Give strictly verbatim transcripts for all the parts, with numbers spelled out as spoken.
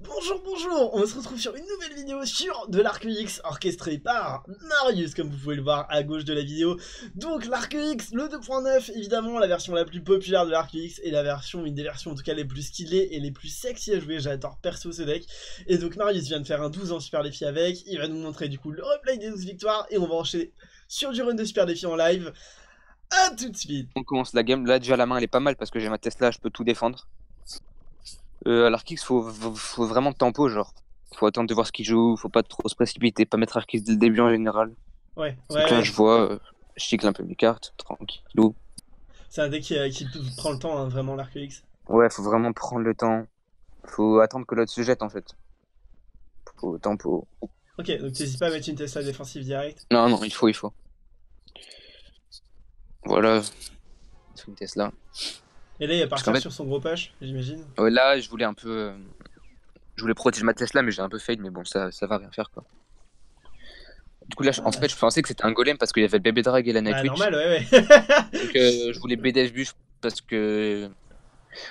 Bonjour, bonjour, on se retrouve sur une nouvelle vidéo sur de l'Arc X orchestré par Marius, comme vous pouvez le voir à gauche de la vidéo. Donc l'Arc X, le deux point neuf, évidemment la version la plus populaire de l'Arc X et la version, une des versions en tout cas les plus stylées et les plus sexy à jouer. J'adore perso ce deck. Et donc Marius vient de faire un douze en super défi avec, il va nous montrer du coup le replay des douze victoires et on va enchaîner sur du run de super défi en live. A tout de suite. On commence la game, là déjà la main elle est pas mal parce que j'ai ma Tesla, je peux tout défendre. Euh, à l'Arc X, faut, faut vraiment de tempo, genre. Faut attendre de voir ce qu'il joue, faut pas trop se précipiter, pas mettre Arc X dès le début en général. Ouais, ouais. Donc là, ouais. Je vois, euh, je chicle un peu mes cartes, tranquillou. C'est un deck qui, euh, qui prend le temps, hein, vraiment, l'Arc X. Ouais, faut vraiment prendre le temps. Faut attendre que l'autre se jette, en fait. Faut tempo. Ok, donc t'hésites pas à mettre une Tesla défensive directe? Non, non, il faut, il faut. Voilà. C'est une Tesla. Et là il y a par contre sur son gros push, j'imagine. Ouais, là je voulais un peu... Euh, je voulais protéger ma Tesla mais j'ai un peu fail, mais bon ça, ça va rien faire quoi. Du coup là je, ah, en fait je pensais que c'était un golem parce qu'il y avait le bébé drag et la Nightwitch. Ah normal ouais ouais. Donc euh, je voulais B D F buff parce que...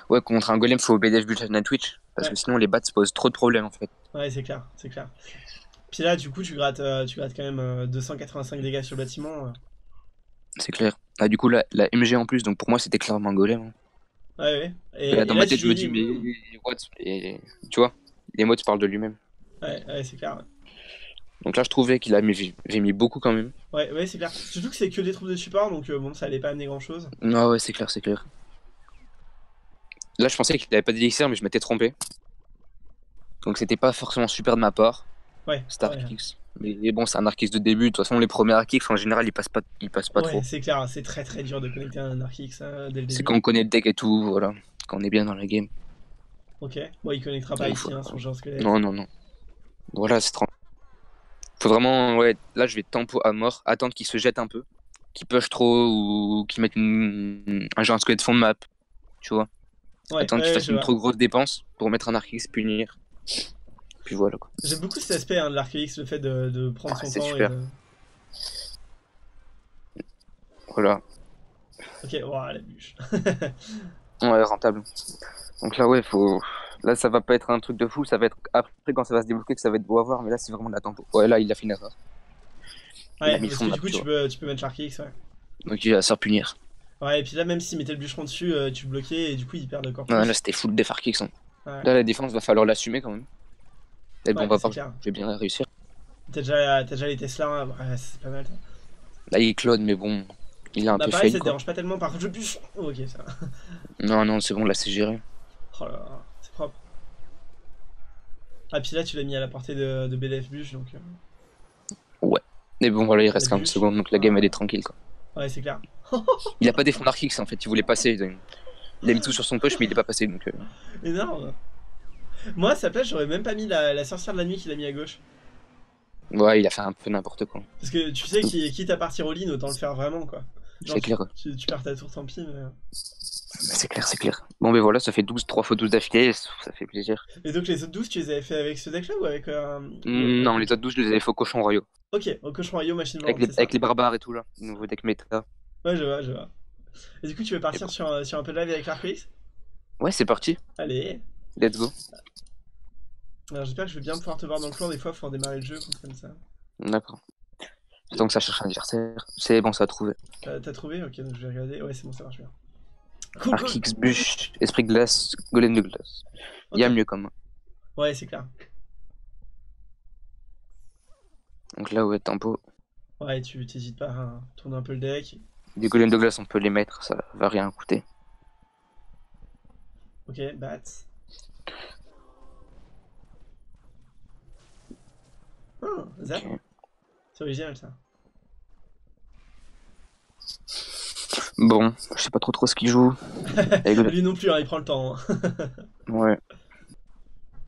Ouais, contre un golem faut B D F buff la Nightwitch parce ouais. que sinon les bats se posent trop de problèmes en fait. Ouais c'est clair, c'est clair. Puis là du coup tu grattes, euh, tu grattes quand même euh, deux cent quatre-vingt-cinq dégâts sur le bâtiment. Euh. C'est clair. Ah du coup là, la M G en plus, donc pour moi c'était clairement un golem. Hein. Ouais, ouais. Et, et là, dans et ma là, tête, je me dis, mais Watts, et... tu vois, les mots parlent de lui-même. Ouais, ouais, c'est clair. Ouais. Donc là, je trouvais qu'il a mis... mis beaucoup quand même. Ouais, ouais, c'est clair. Surtout que c'est que des troupes de support, donc euh, bon, ça allait pas amener grand-chose. Non, ouais, c'est clair, c'est clair. Là, je pensais qu'il avait pas d'élixir, mais je m'étais trompé. Donc c'était pas forcément super de ma part. Ouais. C'était Arc X. Ouais, ouais. Mais bon, c'est un Arc X de début. De toute façon, les premiers Arc X, en général, ils passent pas, ils passent pas ouais, trop. C'est clair, c'est très très dur de connecter un Arc X hein, dès le début. C'est quand on connaît le deck et tout, voilà. Quand on est bien dans la game. Ok, bon, il connectera pas donc, ici, hein, son genre squelette. Non, non, non. Voilà, c'est trente. Faut vraiment, ouais, là je vais tempo à mort, attendre qu'il se jette un peu, qu'il push trop ou qu'il mette une... un genre squelette fond de map, tu vois. Ouais, attendre ouais, qu'il fasse une vois. trop grosse dépense pour mettre un Arc X, punir. Voilà, j'aime beaucoup cet aspect hein, de l'Arc X, le fait de, de prendre ah, son temps super. Et de... Voilà. Ok, wow, la bûche. Ouais, rentable. Donc là, ouais, faut... Là, ça va pas être un truc de fou, ça va être après quand ça va se débloquer que ça va être beau à voir, mais là, c'est vraiment de la tempo. Ouais, là, il a fini à ça. Ouais, parce que du coup, tu peux, tu peux mettre l'Arc X, ouais. Donc il va se punir. Ouais, et puis là, même s'il mettait le bûcheron dessus, euh, tu bloquais et du coup, il perd le corps. Ouais, là, c'était full def Arc X. Hein. Ouais. Là, la défense, va falloir l'assumer quand même. Et ouais, on va voir, je vais bien réussir. T'as déjà, déjà les Tesla, hein ouais, c'est pas mal. Là il clone, mais bon, il a un bah, peu pareil, fail. Ça te dérange pas tellement, par contre je bûche. Oh, ok, ça va. Non, non, c'est bon, là c'est géré. Oh là là, c'est propre. Ah, puis là tu l'as mis à la portée de, de B D F bûche donc. Euh... Ouais, mais bon, voilà, il reste quinze secondes donc la game ouais. elle est tranquille quoi. Ouais, c'est clair. Il a pas défendu Arc X en fait, il voulait passer. Donc... Il a mis tout sur son push, mais il est pas passé donc. Euh... Énorme. Moi à sa place j'aurais même pas mis la, la sorcière de la nuit qu'il a mis à gauche. Ouais il a fait un peu n'importe quoi. Parce que tu sais qu'il quitte à partir au lean autant le faire vraiment quoi. C'est clair. Tu, tu perds ta tour tant pis mais... C'est clair c'est clair. Bon mais voilà ça fait douze, trois fois douze d'affilée, ça fait plaisir. Et donc les autres douze tu les avais fait avec ce deck là ou avec un... Euh... Non les autres douze je les avais fait au Cochon Royaux. Ok au Cochon Royaux machine band. Avec, les, avec les barbares et tout là, nouveau deck méta. Ouais je vois je vois. Et du coup tu veux partir sur, bon. sur un peu de live avec l'Arc X? Ouais c'est parti. Allez. Let's go. Alors j'espère que je vais bien pouvoir te voir dans le clan, des fois il faut redémarrer le jeu comme ça. D'accord. Donc ça cherche un adversaire, c'est bon ça a trouvé. T'as trouvé? Ok donc je vais regarder, ouais c'est bon ça marche bien. Cool, Arc X, cool. Bûche, esprit glace, golem de glace. Okay. Y'a mieux quand même. Ouais c'est clair. Donc là ouais tempo. Ouais tu t'hésites pas à tourner un peu le deck. Des golems de glace on peut les mettre, ça va rien coûter. Ok, bat. Oh, zap. Okay. C'est original ça. Bon, je sais pas trop trop ce qu'il joue. Lui non plus, hein, il prend le temps. Hein. Ouais.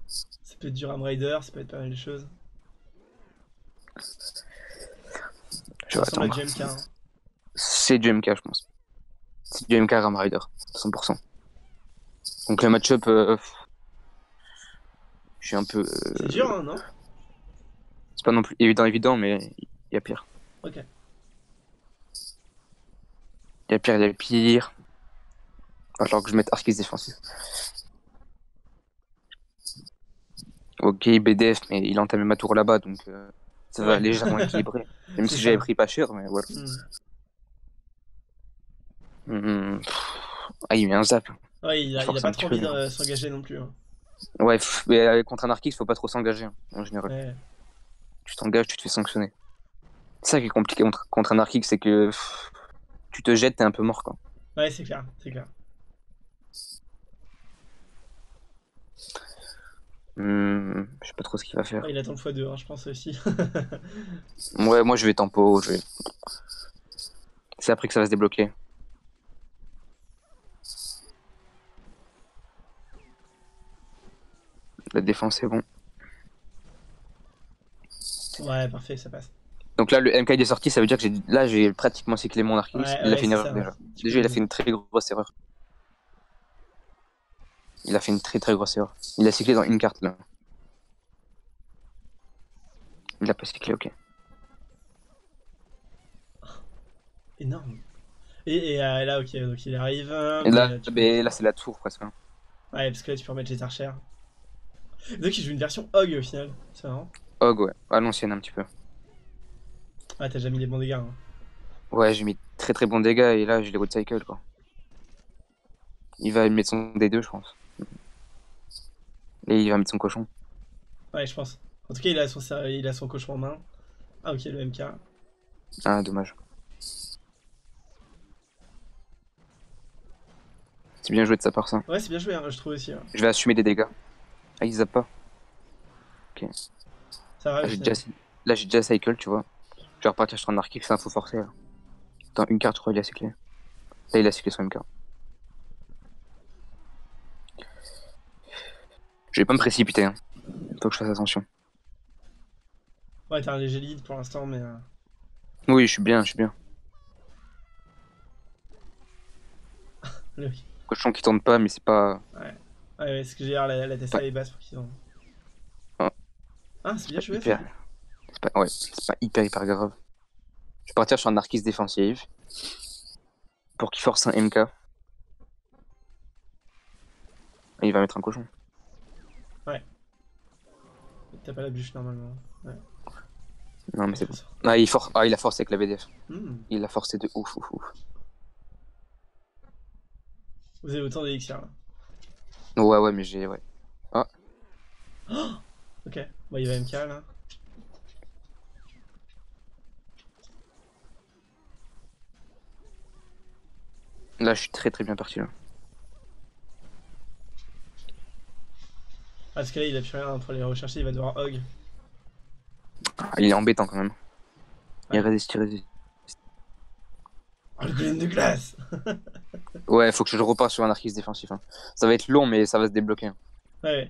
Ça peut être du Ram Rider, ça peut être pas mal de choses. Je vais attendre. Hein. C'est du M K, je pense. C'est du M K Ram Rider, cent pour cent. Donc le match-up, euh... je suis un peu... Euh... C'est dur, hein, non? C'est pas non plus évident, évident, mais il y a pire. Ok. Il y a pire, il y a pire. Alors que je mette Arc X défensif. Ok, B D F, mais il entamait ma tour là-bas, donc euh, ça va légèrement équilibrer. Même si j'avais pris pas cher, mais voilà. Mm. Mm. Ah, il met un zap. Ouais, il a, il a pas trop envie de s'engager non plus. Hein. Ouais, mais contre un Arc X, faut pas trop s'engager, hein, en général. Ouais. Tu t'engages, tu te fais sanctionner. C'est ça qui est compliqué contre, contre un Arc X, c'est que pff, tu te jettes, t'es un peu mort, quoi. Ouais, c'est clair, c'est clair. Mmh, je sais pas trop ce qu'il va faire. Ouais, il attend le fois deux, hein, je pense aussi. Ouais, moi je vais tempo. Je vais... C'est après que ça va se débloquer. La défense est bon. Ouais, parfait, ça passe. Donc là, le M K est sorti, ça veut dire que là j'ai pratiquement cyclé mon Arc X. Ouais, il ouais, a fait une erreur déjà. Déjà, il a fait une très grosse erreur. Il a fait une très très grosse erreur. Il a cyclé dans une carte là. Il a pas cyclé, ok. Énorme. Et, et là, ok, donc il arrive. Et là, peux... là c'est la tour presque. Ouais, parce que là tu peux remettre les archères. Donc il joue une version Hog au final, c'est marrant. Hog, ouais, à l'ancienne un petit peu. Ah, t'as déjà mis des bons dégâts. Hein. Ouais, j'ai mis très très bons dégâts et là j'ai les road cycle quoi. Il va mettre son D deux, je pense. Et il va mettre son cochon. Ouais, je pense. En tout cas, il a son, il a son cochon en main. Ah, ok, le M K. Ah, dommage. C'est bien joué de sa part, ça. Ouais, c'est bien joué, hein, je trouve aussi. Hein. Je vais assumer des dégâts. Ah, il zappe pas. Ok. Ça va, là, j'ai déjà... déjà cycle, tu vois. Je vais repartir sur un arc, c'est un faux forcé. Là. Dans une carte, je crois, il a cyclé. Là, il a cyclé son M K. Je vais pas me précipiter, hein. Faut que je fasse attention. Ouais, t'as un léger lead pour l'instant, mais... Euh... Oui, je suis bien, je suis bien. Le... Cochon qui tourne pas, mais c'est pas... Ouais, ouais, ouais, ce que j'ai l'air, la, la Tesla pas... est basse pour qu'ils tourne. Ah, ah c'est bien joué, hyper... c'est pas... Ouais, c'est pas hyper, hyper grave. Je vais partir sur un arc défensive. Pour qu'il force un M K. Et il va mettre un cochon. Ouais. T'as pas la bûche normalement. Ouais. Non mais c'est bon. Ah il, for... ah il a forcé avec la B D F. Mmh. Il a forcé de ouf ouf ouf. Vous avez autant d'élixirs là. Ouais ouais mais j'ai... ouais. Ah. Oh ok. Bon il va M K là. Là je suis très très bien parti là. Parce que là il a plus rien pour les rechercher, il va devoir hog. Ah, il est embêtant quand même. Ouais. Il résiste, il résiste. Oh le golem de glace. Ouais, faut que je repars sur un arc défensif. Hein. Ça va être long mais ça va se débloquer. Hein. Ouais,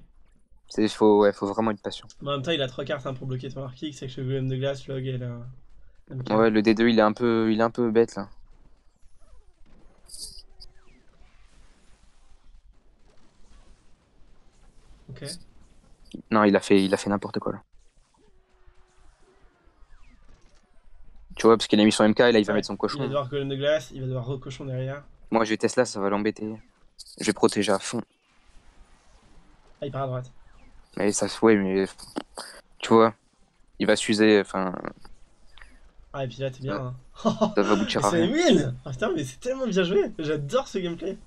ouais. Faut, ouais, faut vraiment être patient. Bon, en même temps il a trois cartes hein, pour bloquer ton arc, c'est que le golem de glace, le hog et le... M K. Ouais, le D deux il est un peu, il est un peu bête là. Okay. Non, il a fait, il a fait n'importe quoi là. Tu vois, parce qu'il a mis son M K et là il va ouais, mettre son cochon. Il va devoir colonne de glace, il va devoir recochon derrière. Moi je vais Tesla, ça va l'embêter. Je vais protéger à fond. Ah, il part à droite. Mais ça se ouais, mais. Tu vois, il va s'user, enfin. Ah, et puis là t'es bien. Ouais. Hein. Ça va aboutir à rien. C'est mille. Ah, putain, mais c'est tellement bien joué. J'adore ce gameplay.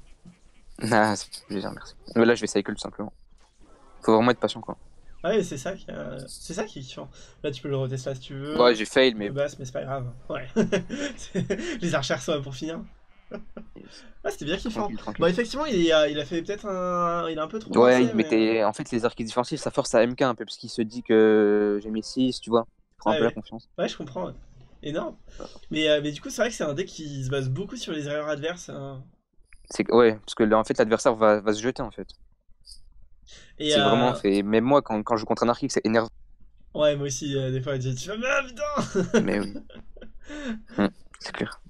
Ah, c'est plaisir, merci. Mais là je vais cycle tout simplement. Faut vraiment être patient quoi. Ouais, c'est ça qui euh, c'est ça qui est kiffant. Là tu peux le retester si tu veux. Ouais, j'ai fail mais basse mais c'est pas grave. Ouais. Les archères sont là pour finir. Ah, c'était bien kiffant. Tranquille, tranquille. Bon effectivement, il a il a fait peut-être un il a un peu trop ouais, passé, il mais... mettait en fait les arcs défensifs, ça force à M K un peu parce qu'il se dit que j'ai mis six, tu vois. Il prend ah, un peu ouais. la confiance. Ouais, je comprends. Ouais. Énorme. Ouais. Mais euh, mais du coup, c'est vrai que c'est un deck qui se base beaucoup sur les erreurs adverses. Hein. C'est ouais, parce que là en fait l'adversaire va va se jeter en fait. C'est euh... vraiment fait. Même moi, quand, quand je joue contre un Arc X, c'est énervant. Ouais, moi aussi, euh, des fois, je dis, tu vas bien, putain. Mais oui. Mmh, c'est clair.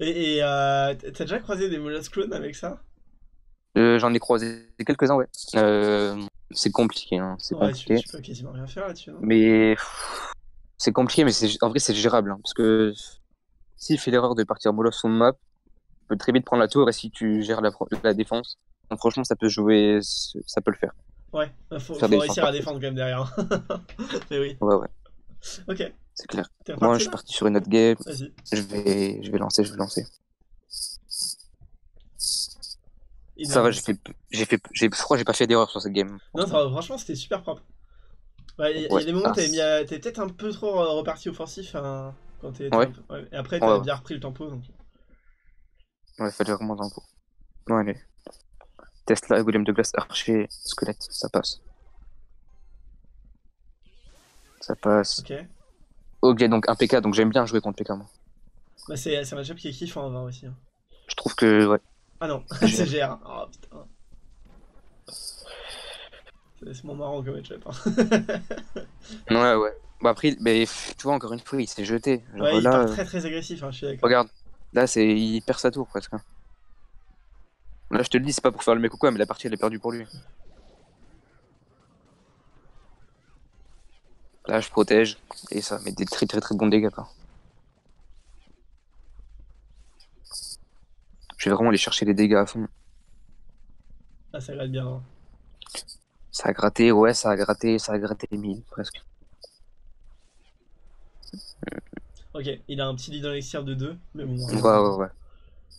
Et, et euh, t'as déjà croisé des Moloss Clone avec ça? euh, J'en ai croisé quelques-uns, ouais. Euh, c'est compliqué, hein. C'est ouais, compliqué. Tu, tu peux quasiment rien faire là-dessus. Mais c'est compliqué, mais en vrai, c'est gérable. Hein, parce que s'il fait l'erreur de partir Moloss on map, tu peux très vite prendre la tour et si tu gères la, la défense, donc franchement, ça peut jouer, ça peut le faire. Ouais, faut, faut réussir à défendre quand même derrière. Mais oui. Ouais, ouais. Ok. C'est clair. Moi, je suis parti sur une autre game. Vas-y. Je vais, je vais lancer, je vais lancer. Énorme. Ça va, j'ai fait, j'ai fait, j'ai, je crois que j'ai pas fait d'erreur sur cette game. Non, ça, franchement, c'était super propre. Ouais, il ouais. y a des moments où t'es ah. peut-être un peu trop reparti offensif hein, quand t'es. Ouais. Ouais. Et après, t'as ouais. bien repris le tempo. Donc... Ouais, fallait vraiment le tempo. Bon, allez. Tesla, Golem de glace, archer, squelette, ça passe. Ça passe. Ok. Ok, donc un P K, donc j'aime bien jouer contre P K moi. Bah, c'est un match-up qui est kiffant à voir aussi. Hein. Je trouve que, ouais. Ah non, c'est G R. Oh putain. C'est mon marrant comme match-up. Hein. Ouais, ouais. Bah, après, mais, tu vois, encore une fois, il s'est jeté. Genre, ouais, il là, part très très agressif, hein, je suis d'accord. Regarde, là, il perd sa tour presque. Là, je te le dis, c'est pas pour faire le mec ou quoi, mais la partie elle est perdue pour lui. Là, je protège et ça met des très très très bons dégâts. Quoi. Je vais vraiment aller chercher les dégâts à fond. Ah, ça gratte bien. Hein. Ça a gratté, ouais, ça a gratté, ça a gratté mille presque. Ok, il a un petit lit dans l'extérieur de deux, mais bon. Ouais, ouais, ouais.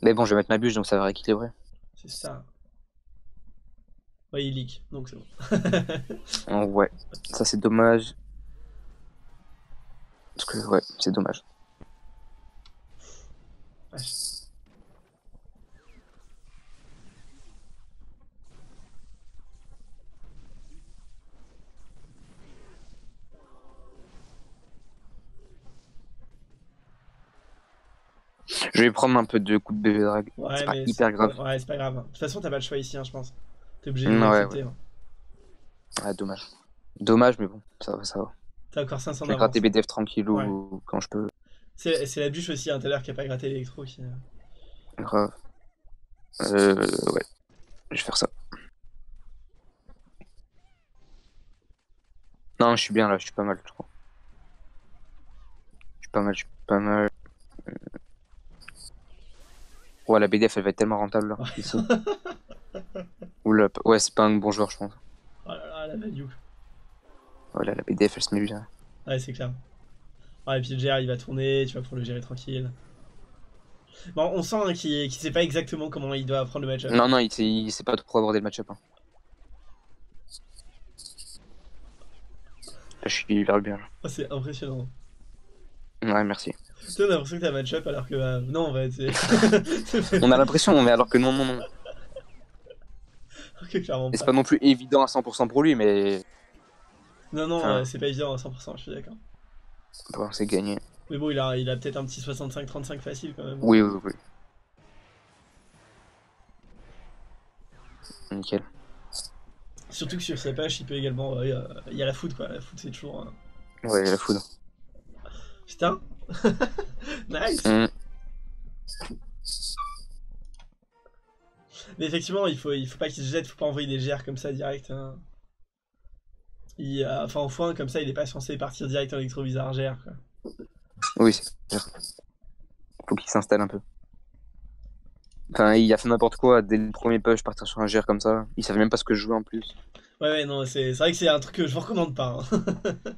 Mais bon, je vais mettre ma bûche donc ça va rééquilibrer. C'est ça. Ouais, il leak, donc c'est bon. Oh, ouais, ça c'est dommage. Parce que, ouais, c'est dommage. Ouais. Je vais prendre un peu de coup de bébé drague. Ouais, c'est pas hyper grave. Ouais, c'est pas grave. De toute façon, t'as pas le choix ici, hein, je pense. T'es obligé de l'accepter. Ouais, ouais. Hein. Ouais, dommage. Dommage, mais bon, ça va, ça va. T'as encore cinq cents d'avance. J'ai gratté B D F tranquille ouais. ou quand je peux. C'est la bûche aussi, hein, tout à l'heure, qui a pas gratté l'électro. Qui... Grave. Euh, ouais. Je vais faire ça. Non, je suis bien là, je suis pas mal, je crois. Je suis pas mal, je suis pas mal. Euh... Ouais, la B D F elle va être tellement rentable là. Ouais, Oula, ouais c'est pas un bon joueur je pense. Oh là là, la value. Ouais, là, la B D F elle se met bien. Ouais, c'est clair. Ouais, et puis le G R il va tourner, tu vas pour le gérer tranquille. Bon, on sent hein, qu'il qu'il sait pas exactement comment il doit prendre le match-up. Non, non, il sait, il sait pas trop aborder le match-up. Hein. Là, je suis hyper bien là. Oh, c'est impressionnant. Ouais, merci. On a l'impression que t'as match-up alors que bah, non on va être... On a l'impression mais alors que non non non. Okay, c'est pas non plus évident à cent pour cent pour lui mais... Non non enfin... euh, c'est pas évident à cent pour cent je suis d'accord. Bon c'est gagné. Mais bon il a, il a peut-être un petit soixante-cinq trente-cinq facile quand même. Oui oui oui. Nickel. Surtout que sur sa page il peut également... Il euh, y, y a la foudre quoi, la foudre c'est toujours... Euh... Ouais il y a la foudre. Putain. Nice. Mm. Mais effectivement, il faut, il faut pas qu'il se jette, faut pas envoyer des G R comme ça direct. Hein. Il, euh, enfin, au foin, comme ça, il est pas censé partir direct en électroviseur G R. Quoi. Oui, c'est clair. Faut qu'il s'installe un peu. Enfin, il a fait n'importe quoi, dès le premier push, partir sur un G R comme ça. Il savait même pas ce que je jouais en plus. Ouais, ouais, non, c'est vrai que c'est un truc que je vous recommande pas. Hein.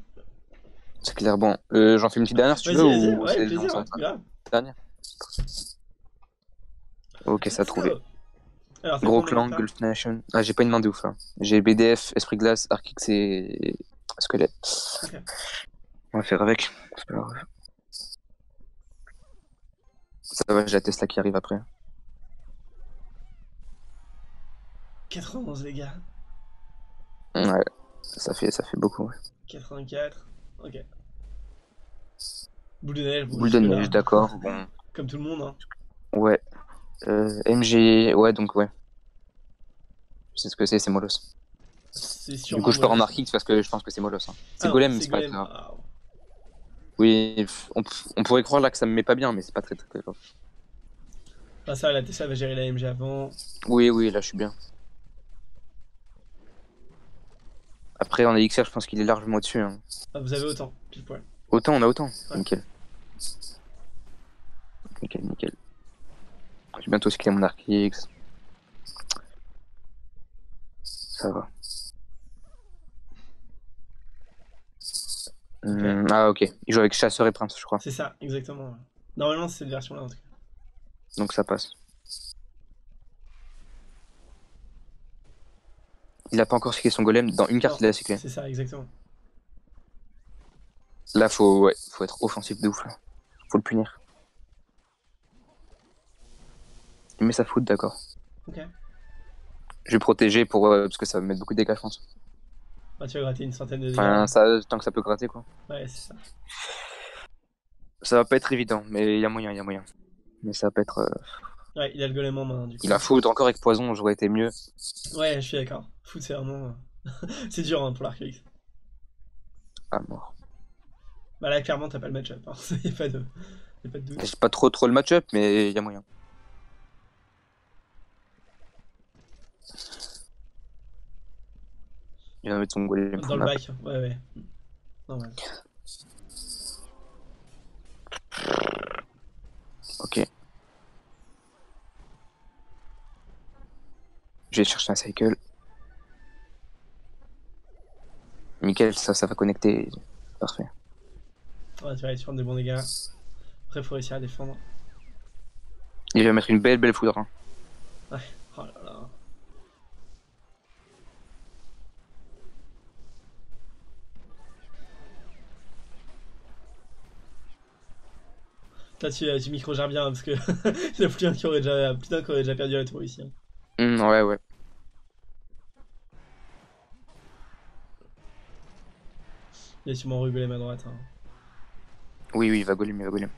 C'est clair, bon, euh, j'en fais une petite dernière si tu veux ou... Ouais, plaisir, non, grave. Dernière. Ok, ça a trouvé. Alors, gros clan, Gulf Nation. Ah, j'ai pas une main de ouf, là. J'ai B D F, Esprit Glace, Arc X et... Squelette. Okay. On va faire avec. Ça va, j'ai la Tesla qui arrive après. quatre-vingt-onze, les gars. Ouais, ça fait, ça fait beaucoup, ouais. quatre-vingt-quatre. Ok. Boule de neige, bon, boule de neige, d'accord. Bon. Comme tout le monde, hein. Ouais. Euh, M G, ouais, donc ouais. Je sais ce que c'est, c'est Moloss. Du coup, je pars en Arc X parce que je pense que c'est Moloss. Hein. C'est ah, Golem, c'est pas grave. Ah, ouais. Oui, on, on pourrait croire là que ça me met pas bien, mais c'est pas très très grave. Ah, ça, la Tesla va gérer la M G avant. Oui, oui, là, je suis bien. Après, en Elixir, je pense qu'il est largement au-dessus. Hein. Ah, vous avez autant, pile poil. Autant, on a autant. Ouais. Nickel. Nickel, nickel. Je vais bientôt skiller mon Arc X. Ça va. Mmh, ah ok, il joue avec Chasseur et Prince je crois. C'est ça, exactement. Normalement c'est cette version là en tout cas. Donc ça passe. Il n'a pas encore séclé son golem, dans une carte non, il a séclé. C'est ça, exactement. Là faut, ouais, faut être offensif de ouf là. Faut le punir. Il met sa foot, d'accord. Ok. Je vais protéger pour, euh, parce que ça va me mettre beaucoup de dégâts je pense. Bah, tu vas gratter une centaine de dégâts. Enfin, ça, tant que ça peut gratter quoi. Ouais, c'est ça. Ça va pas être évident, mais il y a moyen, il y a moyen. Mais ça va pas être... Euh... Ouais, il a le golem en main du coup. Il a foot encore avec poison, j'aurais été mieux. Ouais, je suis d'accord. Foot c'est vraiment... c'est dur hein, pour l'arc X. Ah mort. Bah là clairement t'as pas le match-up, hein. Y'a pas de... Y'a pas de doute. J'ai pas trop trop le match-up, mais il y a moyen. Il vient de mettre son golem. Dans le bac, ouais, ouais. Non, ouais. Ok. Je vais chercher un cycle. Nickel, ça, ça va connecter. Parfait. Ouais, tu vas aller sur des bons dégâts. Après, faut réussir à défendre. Il va mettre une belle, belle foudre. Hein. Ouais, oh là là. Là, tu, tu micro-gères bien hein, parce que il y a plus d'un qui aurait déjà, putain, qui aurait déjà perdu la tour ici. Hein. Mmh, ouais, ouais. Il y a sûrement Golem à droite. Hein. Oui, oui, il va Golem, il va Golem.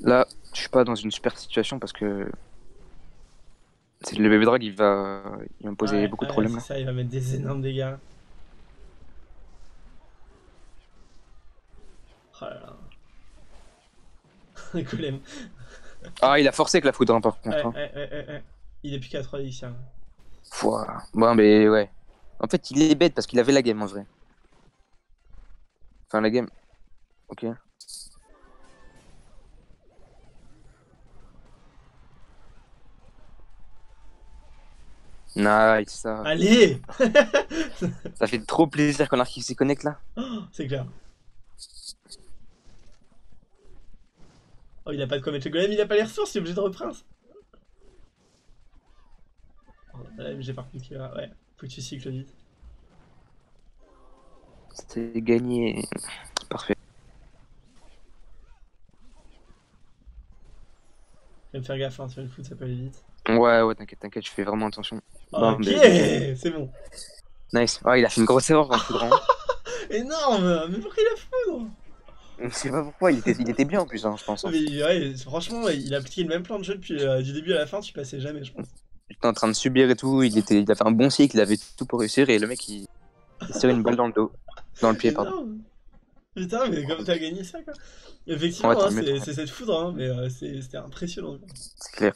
Là, je suis pas dans une super situation parce que. Le bébé drag, il va, il va me poser ah ouais, beaucoup de ah problèmes. Ouais, c'est ça, il va mettre des énormes dégâts. Oh là là. Golem. Ah, il a forcé que la foudre, hein, par contre. Ouais, hein. ouais, ouais, ouais. Il est plus qu'à trois ici. Hein. Fouah. Bon, mais ouais. En fait, il est bête parce qu'il avait la game en vrai. Enfin, la game. Ok. Nice, ça. Allez. Ça fait trop plaisir qu'on archive s'y connecte là. Oh, c'est clair. Oh, il a pas de quoi mettre le golem, il a pas les ressources, il est obligé de reprince. Oh, la M G par contre qui va. Ouais, faut que tu cycles vite. C'est gagné. Parfait. Je vais me faire gaffe, hein, tu vas le foutre, ça peut aller vite. Ouais, ouais, t'inquiète, t'inquiète, je fais vraiment attention. Oh, ok, mais... c'est bon. Nice. Oh, il a fait une grosse erreur, un foudre. Énorme. Mais pourquoi il a foudre? Je sais pas pourquoi, il était, il était bien en plus, hein, je pense. Hein. Mais ouais, franchement, il a appliqué le même plan de jeu depuis euh, du début à la fin, tu passais jamais, je pense. Il était en train de subir et tout, il, était, il a fait un bon cycle, il avait tout pour réussir, et le mec, il, il tirait une balle dans le dos. Dans le pied, énorme. Pardon. Putain, mais comme t'as gagné ça, quoi. Effectivement, ouais, hein, c'est cette foudre, hein, mais euh, c'était impressionnant. C'est clair.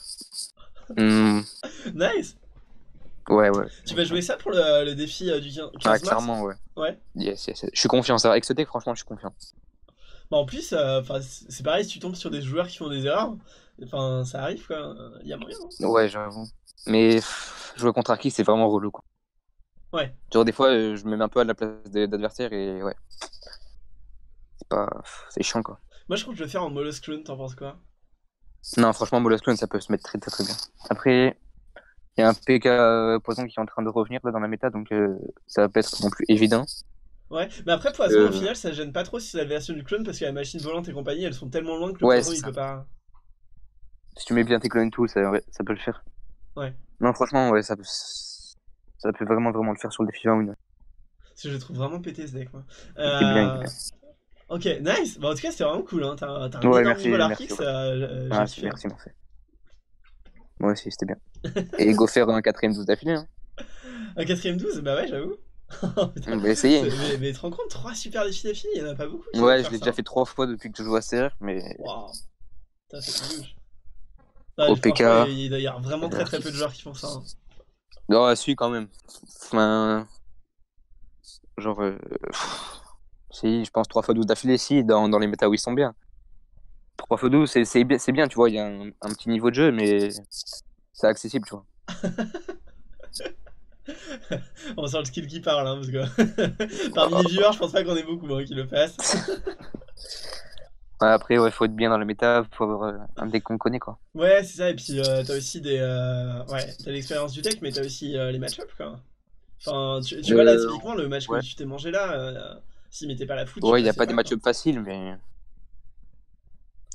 Mmh. Nice. Ouais, ouais. Tu vas jouer ça pour le, le défi euh, du quinze mars? Ah, clairement, ouais. Ouais. Yes, yes, yes. Je suis confiant, ça. Avec ce deck, franchement, je suis confiant. Bah, en plus, euh, c'est pareil, si tu tombes sur des joueurs qui font des erreurs, enfin, ça arrive, quoi. Il y a moyen. Hein. Ouais, j'avoue. Mais pff, jouer contre Arc X, c'est vraiment relou, quoi. Ouais. Genre, des fois, euh, je me mets un peu à la place d'adversaire et ouais. C'est pas. C'est chiant, quoi. Moi, je crois que je vais faire en Moloss Clone, t'en penses quoi? Non, franchement, Moloss Clone, ça peut se mettre très très très bien. Après, il y a un P K euh, Poison qui est en train de revenir là, dans la méta, donc euh, ça va pas être non plus évident. Ouais, mais après, Poison, euh... au final, ça gêne pas trop si c'est la version du clone, parce que la machine volante et compagnie, elles sont tellement loin que le ouais, Poison, il peut pas... Si tu mets bien tes clones et tout, ça, ouais, ça peut le faire. Ouais. Non, franchement, ouais, ça peut, ça peut vraiment vraiment le faire sur le défi vingt-et-un. Parce que je le trouve vraiment pété, ce deck, moi. Euh... C'est bien, ouais. Ok, nice. Bah, en tout cas, c'était vraiment cool, hein. T'as un ouais, énorme merci, niveau merci, ouais. euh, ah, merci, merci, merci. Moi aussi, c'était bien. Et go faire un quatrième douze d'affilée, hein. Un quatrième douze, bah ouais, j'avoue. On va essayer. Mais, mais te rends compte, trois super défis d'affilée, il y en a pas beaucoup. Ouais, je l'ai déjà fait trois fois depuis que je joue à C R, mais... Waouh. Putain, c'est louche. Au P K... Il y a vraiment très très peu de joueurs qui font ça, hein. Non, ouais, si, quand même. Enfin... Genre... Euh... Si, je pense trois fois douze d'affilée, si, dans, dans les méta où ils sont bien. trois fois douze, c'est bien, tu vois, il y a un, un petit niveau de jeu, mais c'est accessible, tu vois. On sent le skill qui parle, hein, parce que parmi les viewers, je pense pas qu'on ait beaucoup hein, qui le fassent. Après, ouais, faut être bien dans le méta, faut avoir un deck qu'on connaît, quoi. Ouais, c'est ça, et puis euh, t'as aussi des. Euh... Ouais, t'as l'expérience du deck, mais t'as aussi euh, les match-ups, quoi. Enfin, tu, tu euh... vois, là, typiquement, le match ouais. que tu t'es mangé là, euh, s'il mettait pas la foot. Ouais, il n'y a pas, pas des match-ups faciles, mais.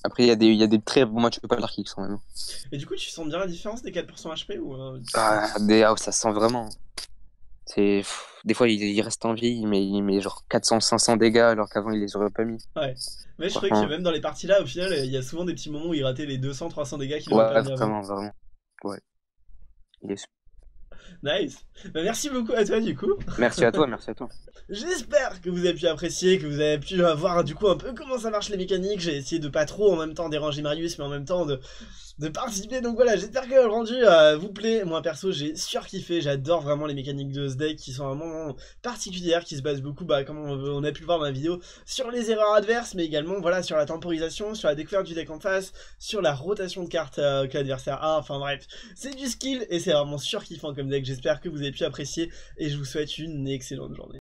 Après, il y, y a des très bons match-ups à l'arc X quand même. Et du coup, tu sens bien la différence des quatre pour cent H P ou. Euh... Ah, des, ah, ça sent vraiment. Des fois, il, il reste en vie, mais il met genre quatre cents cinq cents dégâts alors qu'avant, il les aurait pas mis. Ouais. Mais je crois que même dans les parties là, au final, il y a souvent des petits moments où il ratait les deux cents trois cents dégâts qu'il ouais, aurait pas mis. Ouais, vraiment, avant. vraiment. Ouais. Il est super. Nice. Bah, merci beaucoup à toi du coup. Merci à toi, merci à toi. J'espère que vous avez pu apprécier, que vous avez pu voir du coup un peu comment ça marche les mécaniques. J'ai essayé de pas trop en même temps déranger Marius, mais en même temps de, de participer. Donc voilà, j'espère que le rendu euh, vous plaît. Moi perso, j'ai surkiffé. J'adore vraiment les mécaniques de ce deck qui sont vraiment particulières, qui se basent beaucoup, bah, comme on, on a pu le voir dans la vidéo, sur les erreurs adverses, mais également voilà sur la temporisation, sur la découverte du deck en face, sur la rotation de cartes euh, que l'adversaire a. Enfin bref, c'est du skill et c'est vraiment surkiffant comme deck. J'espère que vous avez pu apprécier et je vous souhaite une excellente journée.